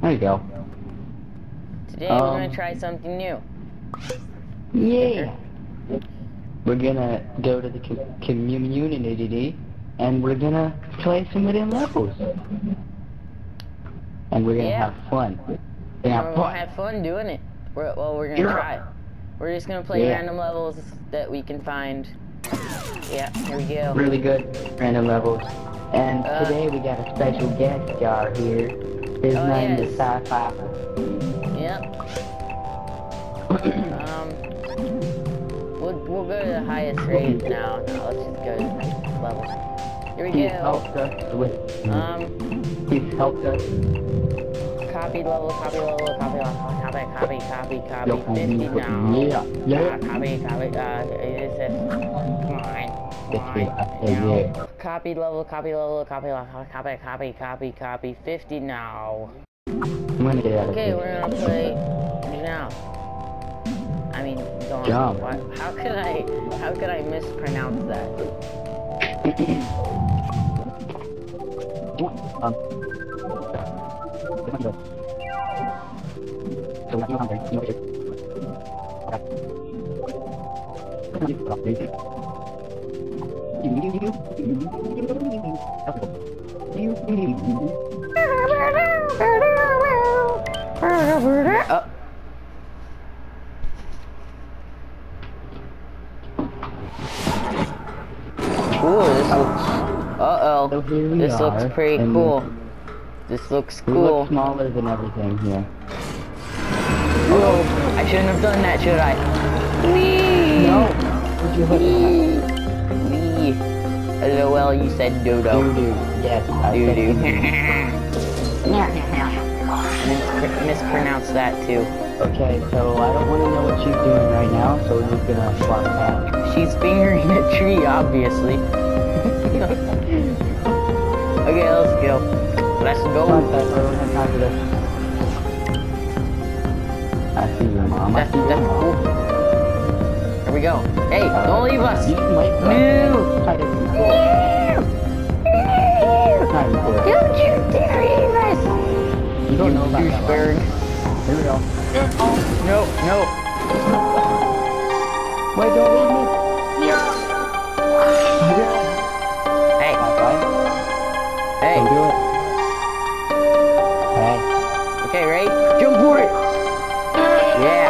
There you go. Today we're gonna try something new. Yeah. We're gonna go to the community and we're gonna play some of them levels. And we're gonna have fun. We're gonna have fun doing it. We're gonna try it. We're just gonna play random levels that we can find. Yeah, here we go. Really good random levels. And today we got a special guest star here. His name is Syfy. Yep. We'll go to the highest rate now. No, let's just go to the next level. Here we go. He's helped us with he's helped us. Copy level, copy level, copy level, copy, copy, copy, 50 now. Copy, copy, copy level, copy level, copy level, copy, copy, copy, copy, 50 now. Okay, we're gonna play now. I mean, don't. How could I mispronounce that? Ooh, this looks... Uh-oh. So this looks pretty cool. This looks cool. It looks smaller than everything here. Whoa, I shouldn't have done that, should I? Wee! No. Wee! Wee! LOL, you said dodo. Doodoo. Yes, I said doodoo. Mispronounced that, too. Okay, so I don't want to know what she's doing right now, so we're just gonna swap out. She's fingering a tree, obviously. Okay, let's go. Let's go. I see you, Mom. That's cool. Here we go. Hey, don't leave us. No. Don't you dare leave us. You don't know about douchebag. Here we go. No. Wait, don't leave me. Hey. Hey. Don't do it. Hey. Okay, ready? Jump for it! Yeah.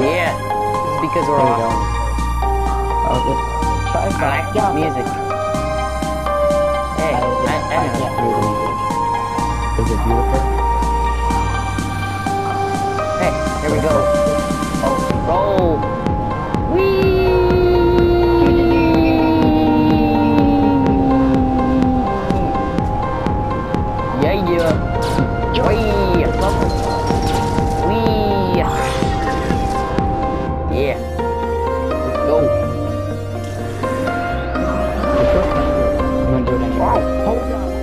Yeah. It's because we're awesome. I like the music. Hey. I can't hear the music. Is it beautiful? Hey. Here we go. Oh. Roll. Whee!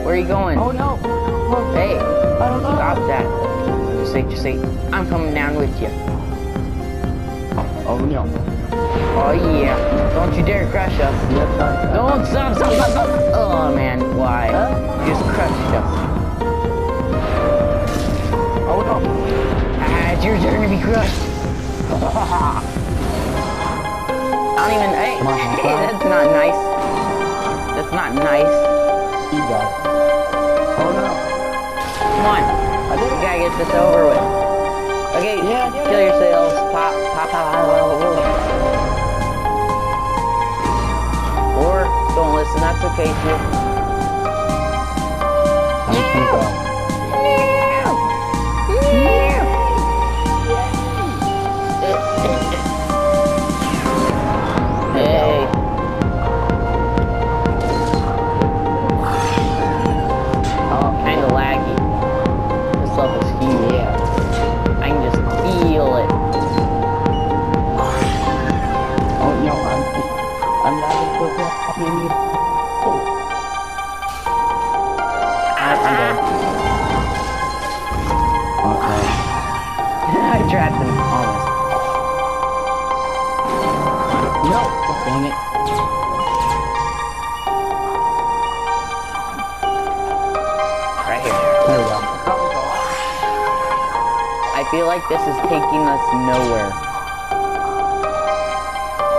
Where are you going? Oh no! Hey! I don't know. Stop that! Just say, I'm coming down with you. Oh no! Oh yeah! Don't you dare crush us! Yes, sir. Don't stop! Oh man, why? You just crushed us! Oh no! Ah, it's your turn to be crushed! Hey, that's not nice. That's not nice. You got it. Oh no. Come on. I think we gotta get this over with. Okay, kill yourselves. Pop. Or don't listen, that's okay too. Hey. feel like this is taking us nowhere.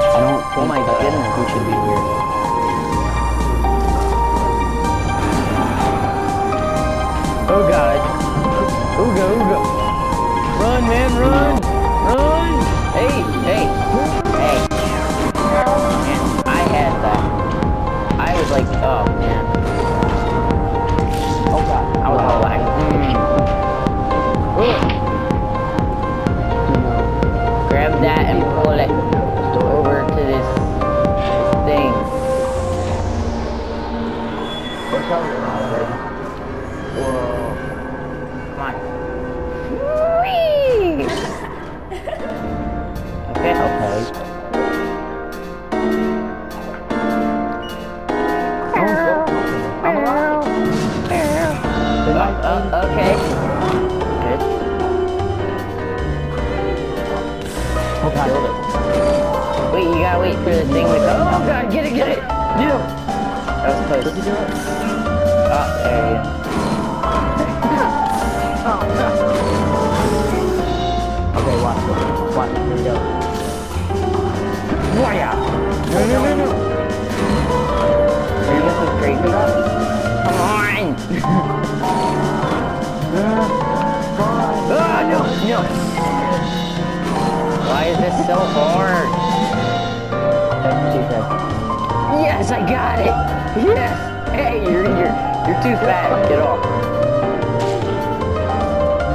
I don't think oh my goodness, we should be here. Oh god. Ooga ooga. Run, man, run! Run! Hey, hey! Hey! Man, I had that. I was like, oh man. Oh god, I was all like, grab that and pull it over to this thing. Come on. Whee! Okay, okay. Wait, you gotta wait for the thing to go. Oh god, get it, get it! No! That was close. Oh, there you go. Oh no. Okay, watch this. Watch it, here we go. Why? No, no, no, no! Are you guys so crazy? Come on! Oh, no, no! Why is this so hard? Yes, I got it! Yes! Hey, you're too fast. Get off.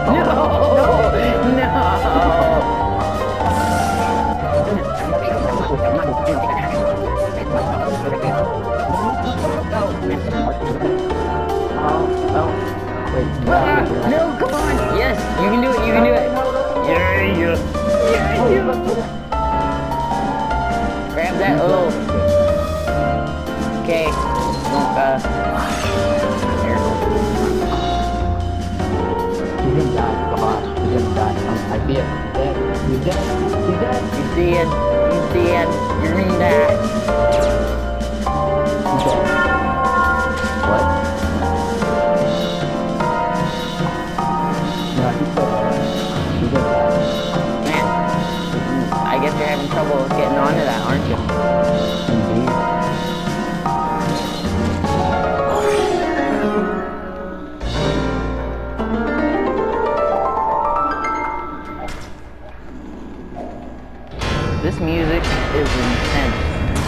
No! No! No, come on! Yes, you can do it, you can do it! Yeah, yeah. Grab that, oh. Okay. Here. You didn't die, come on. You didn't die. I see it. You did. You did. You see it. You see it. You mean that. What? No, I think so. You didn't die. I guess you're having trouble getting onto that, aren't you? Indeed. This music is intense.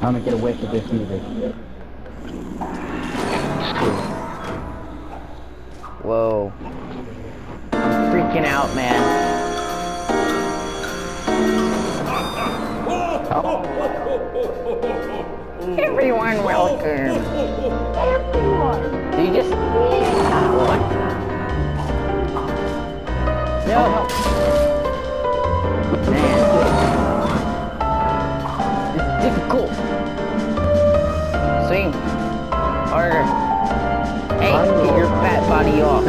I'm gonna get away with this music. Whoa. I'm freaking out, man. Oh. Everyone welcome. Everyone. Do you just... No. Man. It's difficult. Swing. Harder. Hey, get your fat body off.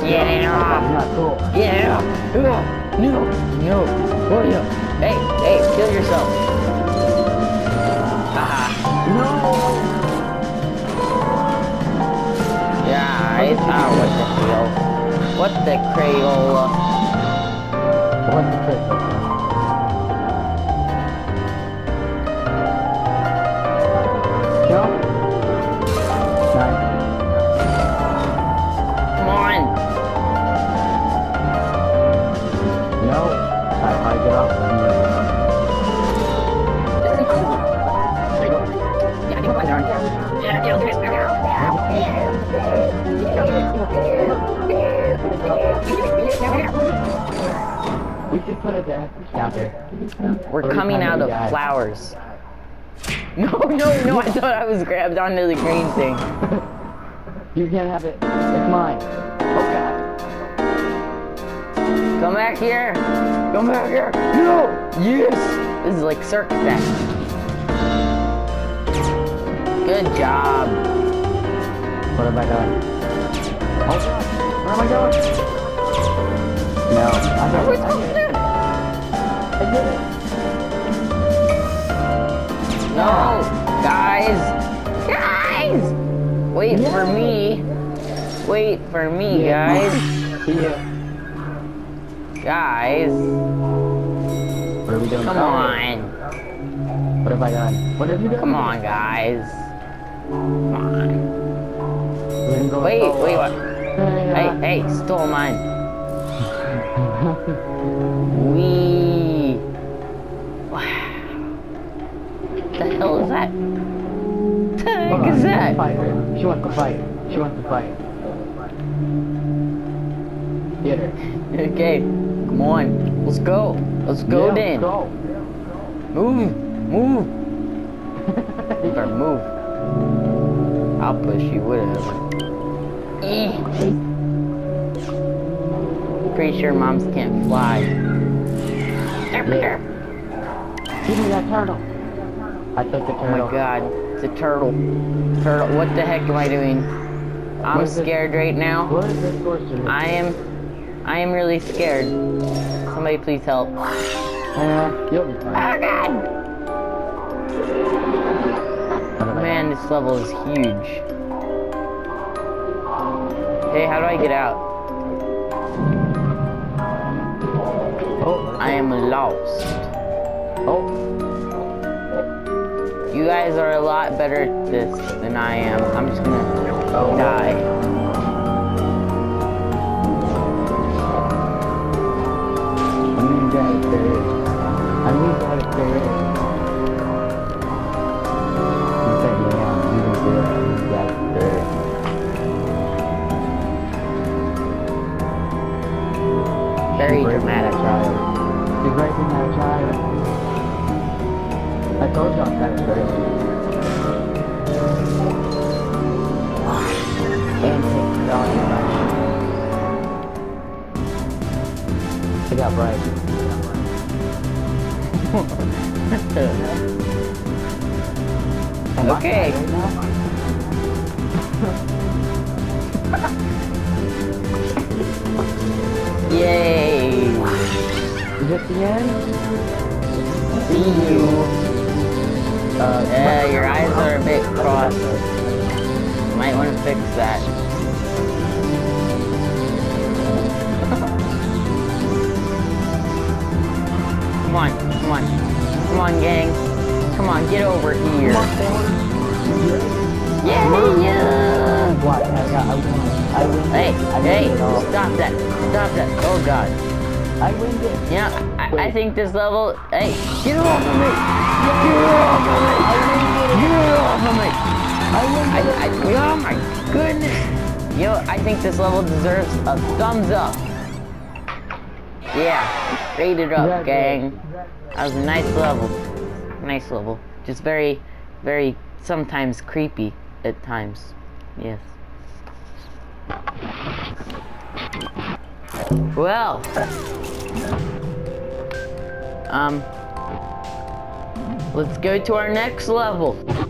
Get it off. Get it off. No. No. Oh, yeah. Hey, hey, kill yourself. Haha. No! Yeah, it's not what the hell. What the Crayola? What the Crayola? Jump. Nice. Come on! No. I get off. We should put a desk down there. We're coming out of flowers. No, no, no, I thought I was grabbed onto the green thing. You can't have it. It's mine. Oh god. Come back here. Come back here. No! Yes! This is like circus act. Good job. What have I done? Oh god. Where am I going? No, I don't know. I did it. No! Guys! Guys! Wait for me! Wait for me, guys. Guys. What are we doing? Come on. What have I done? What have you done? Come on, guys. Come on. Wait, wait, what? Hey, hey, stole mine. Wee. Wow. What the hell is that? What the heck is that? She wants to fight. She wants to fight. Get her. Okay, come on. Let's go. Let's go, Dan. Go. Move. Move. You better move. I'll push you, whatever. Pretty sure moms can't fly. Give me that turtle. I took the turtle. Oh my god. The turtle. Turtle. What the heck am I doing? I'm scared right now. What is this sorcerer? I am really scared. Somebody please help. You'll be fine. Oh god! Man, this level is huge. Hey, how do I get out? Oh, I am lost. Oh. You guys are a lot better at this than I am. I'm just gonna die. Very dramatic. You're breaking that child. I told you I'm kind of crazy. They got bright. Okay. Yay. Is it the end? See you. Yeah, your eyes are a bit crossed. Might want to fix that. Come on. Come on. Come on, gang. Come on, get over here. Yeah, yeah. Hey, hey, stop that. Stop that. Oh, God. I winged it. Yeah, I think this level. Hey, get off of me. Get off of me. Get off of me. I winged it. Oh, my goodness. Yo, I think this level deserves a thumbs up. Yeah, rated up, gang. That was a nice level. Nice level. Just very, very, sometimes creepy at times. Yes. Well. Let's go to our next level.